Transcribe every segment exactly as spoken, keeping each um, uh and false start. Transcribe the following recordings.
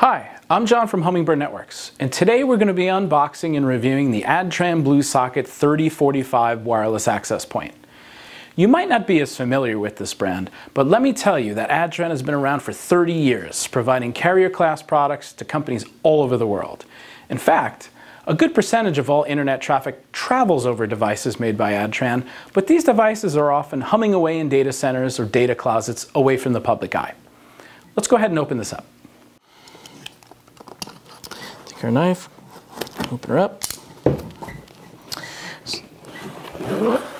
Hi, I'm John from Hummingbird Networks, and today we're going to be unboxing and reviewing the Adtran Bluesocket thirty forty-five wireless access point. You might not be as familiar with this brand, but let me tell you that Adtran has been around for thirty years, providing carrier class products to companies all over the world. In fact, a good percentage of all internet traffic travels over devices made by Adtran, but these devices are often humming away in data centers or data closets away from the public eye. Let's go ahead and open this up. Her knife, open her up,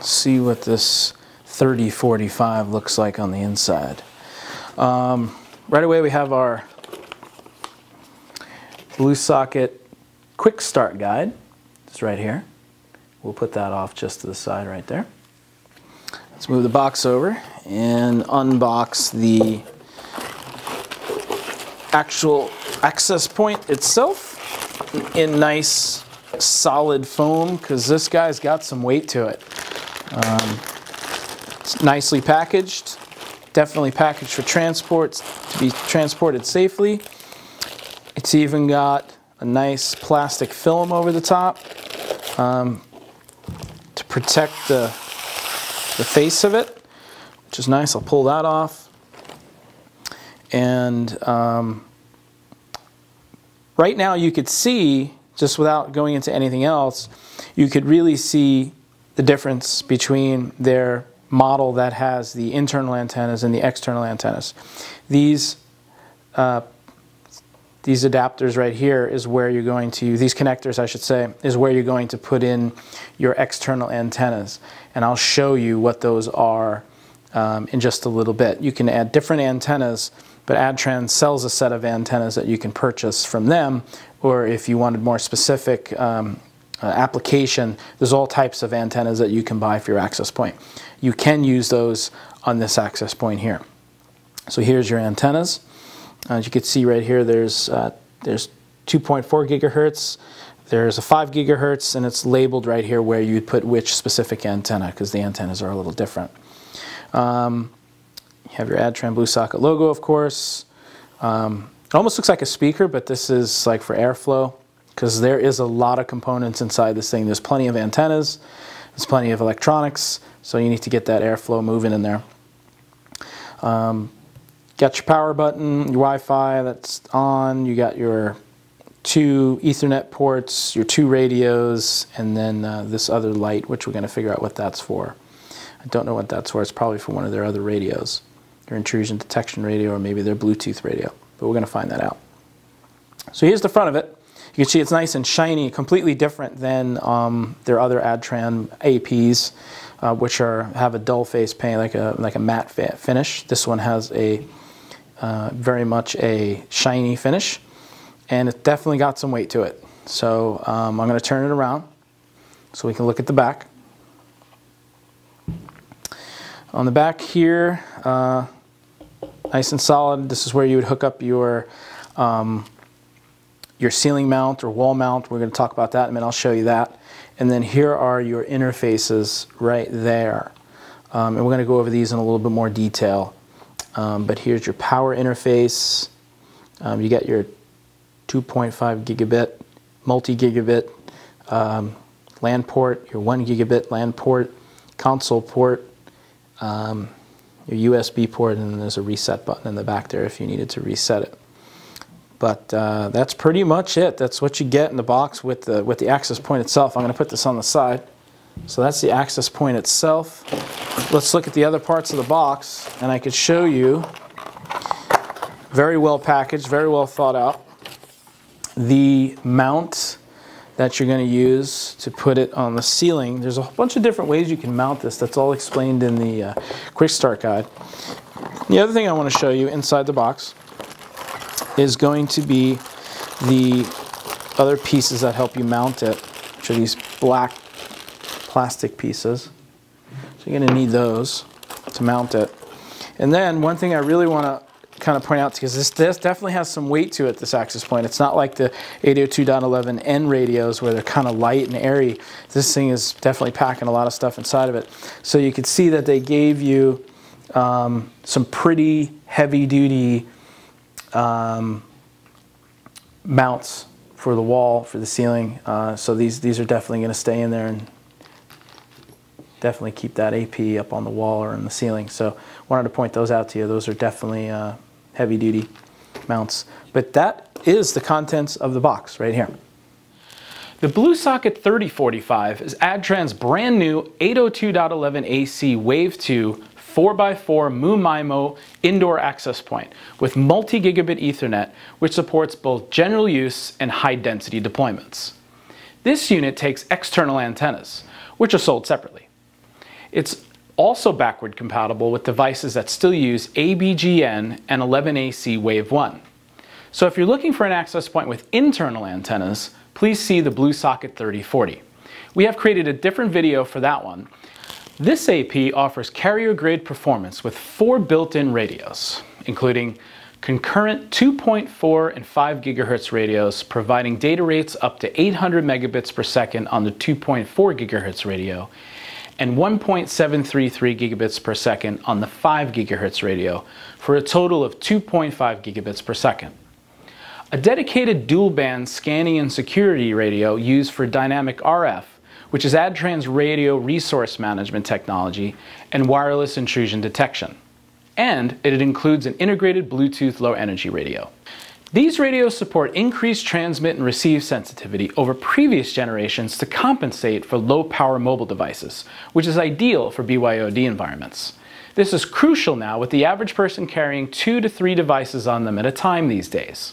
see what this thirty forty-five looks like on the inside. Um, right away we have our Bluesocket quick start guide. It's right here. We'll put that off just to the side right there. Let's move the box over and unbox the actual access point itself in nice solid foam, because this guy's got some weight to it. Um, it's nicely packaged, definitely packaged for transport, to be transported safely. It's even got a nice plastic film over the top um, to protect the, the face of it, which is nice. I'll pull that off. And um, right now you could see, just without going into anything else, you could really see the difference between their model that has the internal antennas and the external antennas. These, uh, these adapters right here is where you're going to, these connectors I should say, is where you're going to put in your external antennas. And I'll show you what those are um, in just a little bit. You can add different antennas, but Adtran sells a set of antennas that you can purchase from them, or if you wanted more specific um, uh, application, there's all types of antennas that you can buy for your access point. You can use those on this access point here. So here's your antennas. As you can see right here, there's uh, there's two point four gigahertz, there's a five gigahertz, and it's labeled right here where you'd put which specific antenna, because the antennas are a little different. Um, You have your Adtran Bluesocket logo, of course. Um, it almost looks like a speaker, but this is like for airflow, because there is a lot of components inside this thing. There's plenty of antennas, there's plenty of electronics, so you need to get that airflow moving in there. Um, got your power button, your Wi-Fi that's on, you got your two Ethernet ports, your two radios, and then uh, this other light, which we're going to figure out what that's for. I don't know what that's for. It's probably for one of their other radios, their intrusion detection radio, or maybe their Bluetooth radio, but we're going to find that out. So here's the front of it. You can see it's nice and shiny, completely different than um, their other Adtran A Ps, uh, which are have a dull face paint, like a like a matte finish. This one has a uh, very much a shiny finish, and it's definitely got some weight to it. So um, I'm going to turn it around so we can look at the back. On the back here, uh, nice and solid. This is where you would hook up your um, your ceiling mount or wall mount. We're going to talk about that in a minute. I'll show you that. And then here are your interfaces right there. Um, and we're going to go over these in a little bit more detail. Um, but here's your power interface. Um, you got your two point five gigabit, multi-gigabit um, LAN port, your one gigabit LAN port, console port, Um, your U S B port, and then there's a reset button in the back there if you needed to reset it. But uh, that's pretty much it. That's what you get in the box with the with the access point itself. I'm going to put this on the side. So that's the access point itself. Let's look at the other parts of the box, and I could show you, very well packaged, very well thought out, the mount that you're going to use to put it on the ceiling. There's a bunch of different ways you can mount this. That's all explained in the uh, quick start guide. The other thing I want to show you inside the box is going to be the other pieces that help you mount it, which are these black plastic pieces. So you're going to need those to mount it. And then one thing I really want to kind of point out, because this, this definitely has some weight to it, this access point. It's not like the eight oh two dot eleven N radios where they're kind of light and airy. This thing is definitely packing a lot of stuff inside of it. So you can see that they gave you um, some pretty heavy duty um, mounts for the wall, for the ceiling. Uh, so these, these are definitely going to stay in there and definitely keep that A P up on the wall or in the ceiling. So wanted to point those out to you. Those are definitely uh, heavy duty mounts. But that is the contents of the box right here. The Bluesocket thirty forty-five is Adtran's brand new eight oh two dot eleven A C Wave two four by four M U-MIMO indoor access point with multi-gigabit Ethernet, which supports both general use and high-density deployments. This unit takes external antennas, which are sold separately. It's also backward compatible with devices that still use A B G N and eleven A C Wave one. So if you're looking for an access point with internal antennas, please see the Bluesocket thirty forty. We have created a different video for that one. This A P offers carrier-grade performance with four built-in radios, including concurrent two point four and five gigahertz radios, providing data rates up to eight hundred megabits per second on the two point four gigahertz radio, and one point seven three three gigabits per second on the five gigahertz radio, for a total of two point five gigabits per second. A dedicated dual-band scanning and security radio used for Dynamic R F, which is Adtran's radio resource management technology, and wireless intrusion detection. And it includes an integrated Bluetooth low energy radio. These radios support increased transmit and receive sensitivity over previous generations to compensate for low power mobile devices, which is ideal for B Y O D environments. This is crucial now with the average person carrying two to three devices on them at a time these days.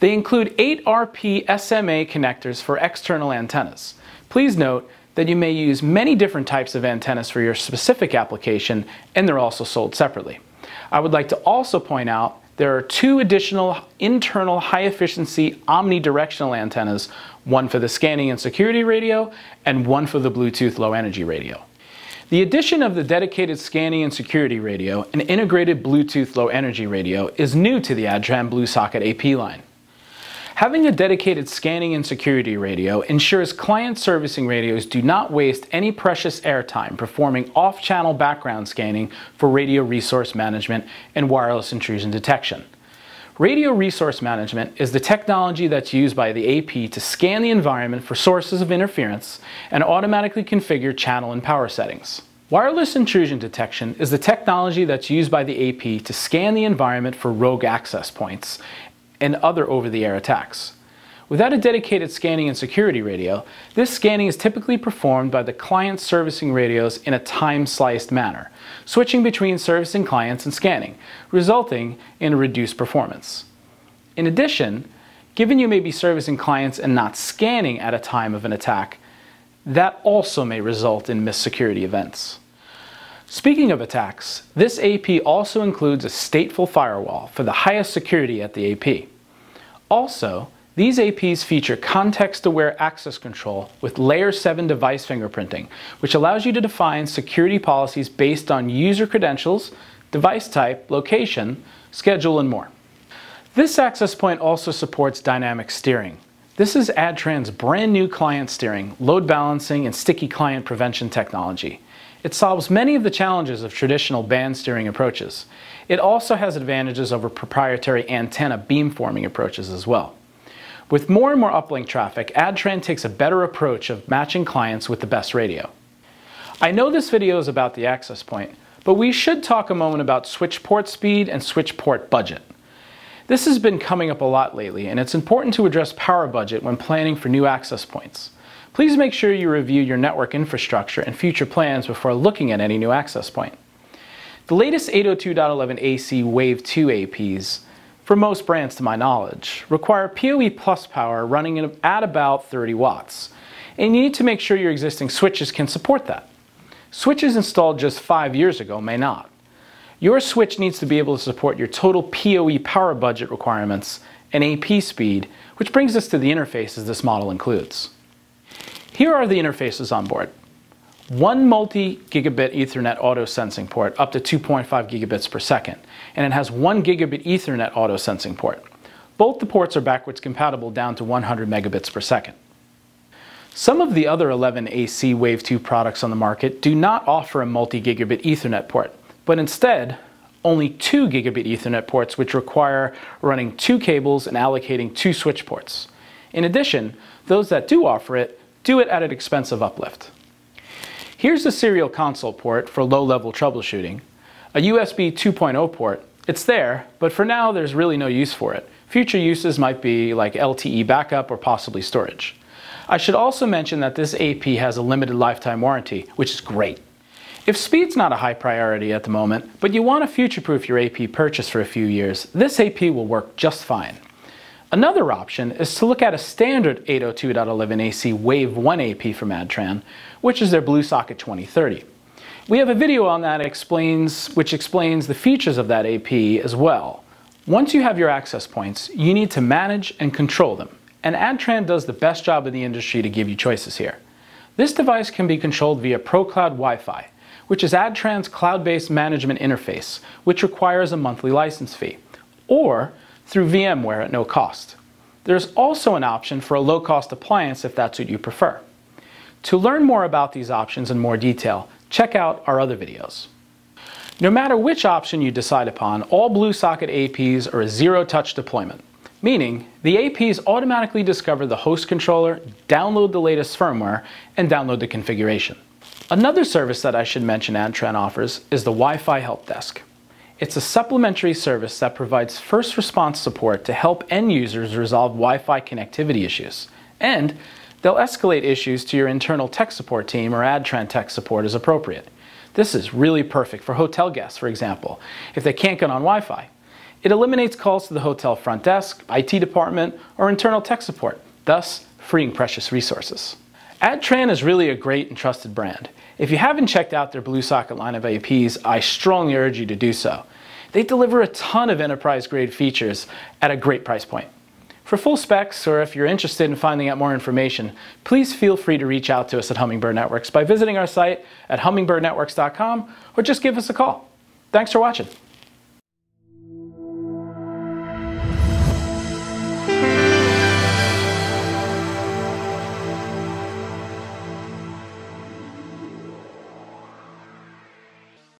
They include eight R P S M A connectors for external antennas. Please note that you may use many different types of antennas for your specific application, and they're also sold separately. I would like to also point out there are two additional internal high-efficiency omnidirectional antennas, one for the scanning and security radio and one for the Bluetooth low-energy radio. The addition of the dedicated scanning and security radio and integrated Bluetooth low-energy radio is new to the Adtran Bluesocket A P line. Having a dedicated scanning and security radio ensures client servicing radios do not waste any precious airtime performing off-channel background scanning for radio resource management and wireless intrusion detection. Radio resource management is the technology that's used by the A P to scan the environment for sources of interference and automatically configure channel and power settings. Wireless intrusion detection is the technology that's used by the A P to scan the environment for rogue access points and other over-the-air attacks. Without a dedicated scanning and security radio, this scanning is typically performed by the client servicing radios in a time-sliced manner, switching between servicing clients and scanning, resulting in a reduced performance. In addition, given you may be servicing clients and not scanning at a time of an attack, that also may result in missed security events. Speaking of attacks, this A P also includes a stateful firewall for the highest security at the A P. Also, these A Ps feature context-aware access control with Layer seven device fingerprinting, which allows you to define security policies based on user credentials, device type, location, schedule, and more. This access point also supports dynamic steering. This is Adtran's brand new client steering, load balancing, and sticky client prevention technology. It solves many of the challenges of traditional band steering approaches. It also has advantages over proprietary antenna beamforming approaches as well. With more and more uplink traffic, Adtran takes a better approach of matching clients with the best radio. I know this video is about the access point, but we should talk a moment about switch port speed and switch port budget. This has been coming up a lot lately, and it's important to address power budget when planning for new access points. Please make sure you review your network infrastructure and future plans before looking at any new access point. The latest eight oh two dot eleven A C Wave two A Ps, for most brands to my knowledge, require PoE plus power running at about thirty watts, and you need to make sure your existing switches can support that. Switches installed just five years ago may not. Your switch needs to be able to support your total PoE power budget requirements and A P speed, which brings us to the interfaces this model includes. Here are the interfaces on board. One multi-gigabit Ethernet auto-sensing port up to two point five gigabits per second, and it has one gigabit Ethernet auto-sensing port. Both the ports are backwards compatible down to one hundred megabits per second. Some of the other eleven A C Wave two products on the market do not offer a multi-gigabit Ethernet port, but instead only two gigabit Ethernet ports, which require running two cables and allocating two switch ports. In addition, those that do offer it, do it at an expense of uplift. Here's the serial console port for low-level troubleshooting. A U S B two point oh port, it's there, but for now there's really no use for it. Future uses might be like L T E backup or possibly storage. I should also mention that this A P has a limited lifetime warranty, which is great. If speed's not a high priority at the moment, but you want to future-proof your A P purchase for a few years, this A P will work just fine. Another option is to look at a standard eight oh two dot eleven A C Wave one A P from Adtran, which is their Bluesocket twenty thirty. We have a video on that explains, which explains the features of that A P as well. Once you have your access points, you need to manage and control them, and Adtran does the best job in the industry to give you choices here. This device can be controlled via ProCloud Wi-Fi, which is Adtran's cloud-based management interface, which requires a monthly license fee, or through VMware at no cost. There's also an option for a low-cost appliance if that's what you prefer. To learn more about these options in more detail, check out our other videos. No matter which option you decide upon, all Bluesocket A Ps are a zero-touch deployment, meaning the A Ps automatically discover the host controller, download the latest firmware, and download the configuration. Another service that I should mention Adtran offers is the Wi-Fi Help Desk. It's a supplementary service that provides first response support to help end users resolve Wi-Fi connectivity issues, and they'll escalate issues to your internal tech support team or Adtran tech support as appropriate. This is really perfect for hotel guests, for example, if they can't get on Wi-Fi. It eliminates calls to the hotel front desk, I T department, or internal tech support, thus freeing precious resources. Adtran is really a great and trusted brand. If you haven't checked out their Bluesocket line of A Ps, I strongly urge you to do so. They deliver a ton of enterprise-grade features at a great price point. For full specs, or if you're interested in finding out more information, please feel free to reach out to us at Hummingbird Networks by visiting our site at hummingbird networks dot com or just give us a call. Thanks for watching.